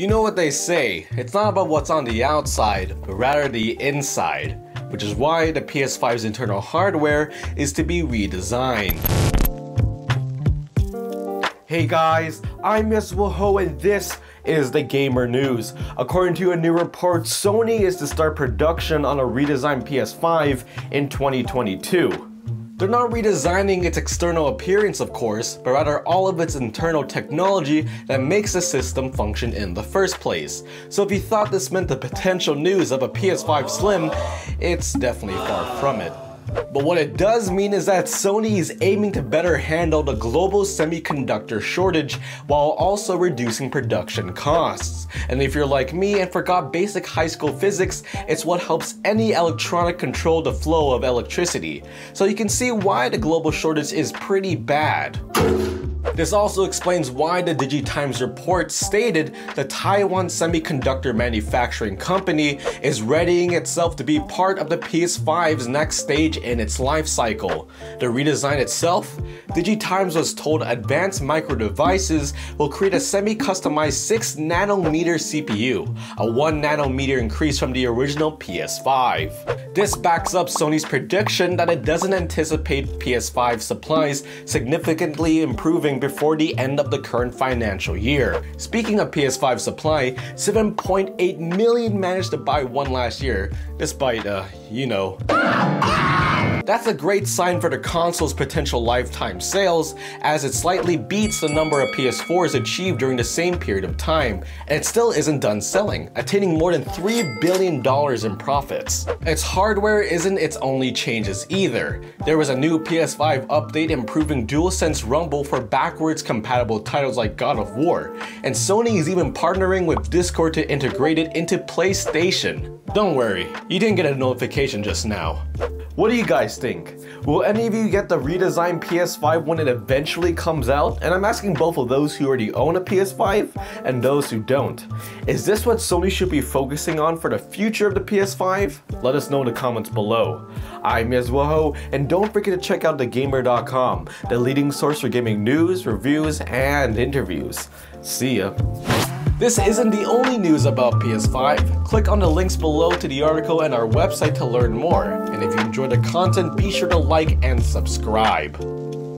You know what they say, it's not about what's on the outside, but rather the inside, which is why the PS5's internal hardware is to be redesigned. Hey guys, I'm Miss WoHo and this is the Gamer News. According to a new report, Sony is to start production on a redesigned PS5 in 2022. They're not redesigning its external appearance, of course, but rather all of its internal technology that makes the system function in the first place. So if you thought this meant the potential news of a PS5 Slim, it's definitely far from it. But what it does mean is that Sony is aiming to better handle the global semiconductor shortage while also reducing production costs. And if you're like me and forgot basic high school physics, it's what helps any electronic control the flow of electricity. So you can see why the global shortage is pretty bad. This also explains why the DigiTimes report stated the Taiwan Semiconductor Manufacturing Company is readying itself to be part of the PS5's next stage in its life cycle. The redesign itself? DigiTimes was told Advanced Micro Devices will create a semi-customized 6nm CPU, a 1nm increase from the original PS5. This backs up Sony's prediction that it doesn't anticipate PS5 supplies significantly improving before the end of the current financial year. Speaking of PS5 supply, 7.8 million managed to buy one last year, despite, you know. That's a great sign for the console's potential lifetime sales, as it slightly beats the number of PS4s achieved during the same period of time, and it still isn't done selling, attaining more than $3 billion in profits. Its hardware isn't its only changes either. There was a new PS5 update improving DualSense rumble for backwards compatible titles like God of War, and Sony is even partnering with Discord to integrate it into PlayStation. Don't worry, you didn't get a notification just now. What do you guys think? Will any of you get the redesigned PS5 when it eventually comes out? And I'm asking both of those who already own a PS5 and those who don't. Is this what Sony should be focusing on for the future of the PS5? Let us know in the comments below. I'm Ezwoho, and don't forget to check out TheGamer.com, the leading source for gaming news, reviews, and interviews. See ya. This isn't the only news about PS5. Click on the links below to the article and our website to learn more. And if you enjoyed the content, be sure to like and subscribe.